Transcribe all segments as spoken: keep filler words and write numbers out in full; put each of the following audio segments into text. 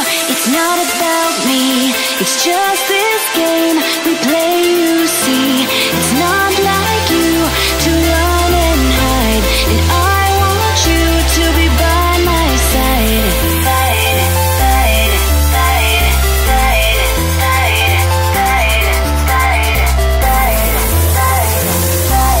it's not about me, it's just this game we play, you see. It's not like you to run and hide, and I want you to be by my side. Side, side, side, side, side, side, side, side, side, side, side, side, side.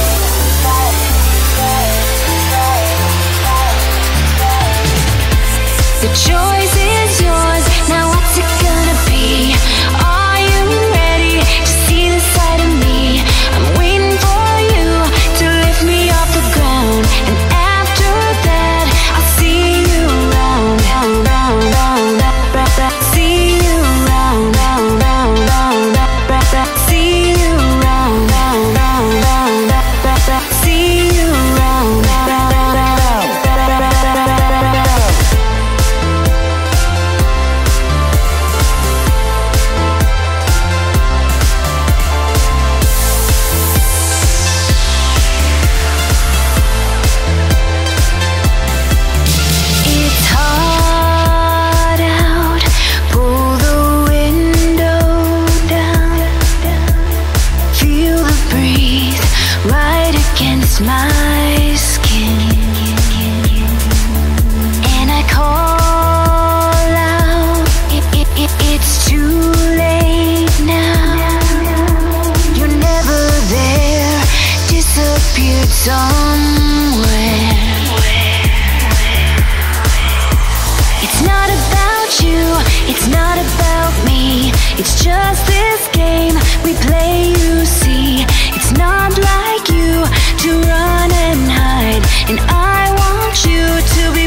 My skin, and I call out, it, it, it, it's too late now. You're never there, disappeared somewhere. It's not about you, it's not about me, it's just this game we play, you see. It's not like you to run and hide, and I want you to be